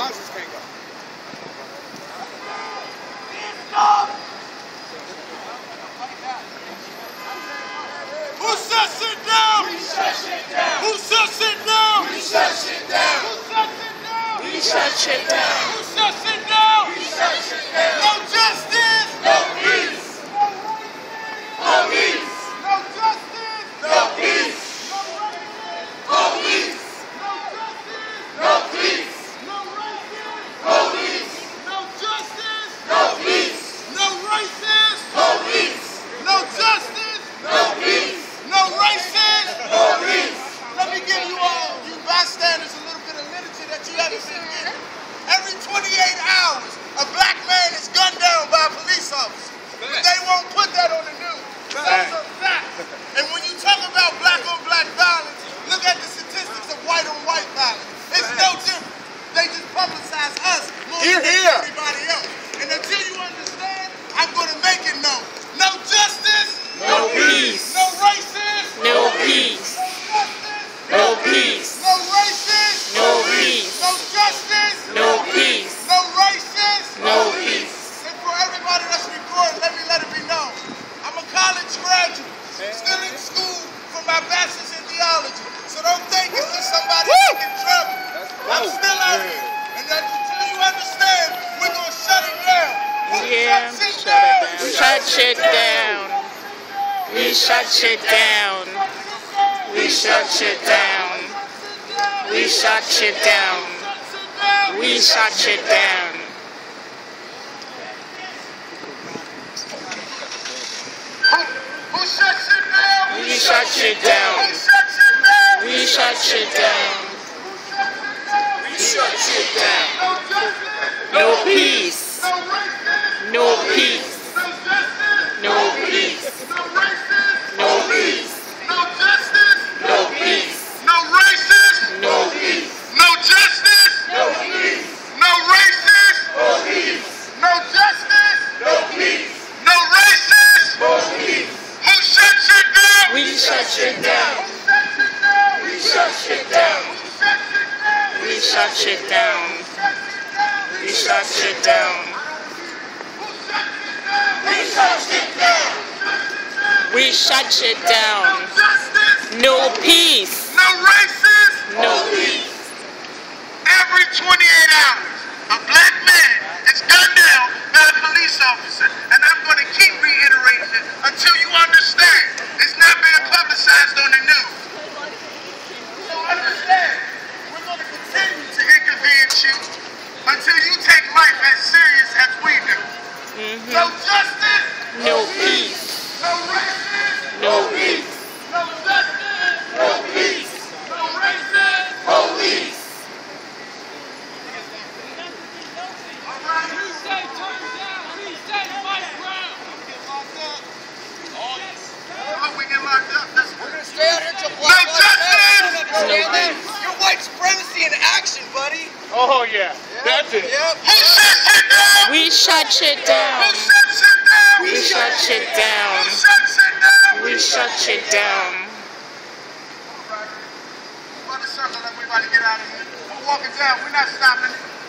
Boxes can't go. Who shuts it down? We shut shit down. Who shuts it down? We shut shit down. Who shuts it down? We shut shit down. Who shuts it down? We shut shit down. No justice. No peace. No peace. No justice. No peace. Every 28 hours, a black man is gunned down by a police officer. But they won't put that on the news. That's a fact. And when you talk about black on black violence, look at the statistics of white on white violence. It's no different. They just publicize us more than everybody else. And until you understand, I'm going to make it known. No justice, no peace. No racism, no peace. No peace. No racism, no peace. No justice, no peace. No racism, no peace. And for everybody that's recording, let it be known. I'm a college graduate, still in school for my bachelor's in theology. So don't think it's just somebody in trouble. I'm still out here. And until you understand, we're going to shut it down. Yeah, shut it down. We shut it down. We shut shit down. We shut shit down. We shut shit down. Who shut shit down? We shut shit down. We shut shit down. We shut shit down. No peace. No peace. No peace. No peace. We shut shit down. No peace. No racism. No peace. Every 28 hours, a black man is gunned down by a police officer. And I'm going to keep reiterating it until you understand. It's not being publicized on the news. So understand, we're going to continue to inconvenience you until you take life as serious as we do. No justice. No peace. No racism. No peace. No justice. No peace. No racism. Police. All right. We say turn down. We say fight ground. Don't get locked up. Oh, yes. If we get locked up, we're going to stay out here until black lives. Your white supremacy in action, buddy. Oh, yeah. That's it. Yep. We shut shit down. We shut shit down. We shut shit down. All right. We're about to circle up. We're about to get out of here. We're walking down. We're not stopping it.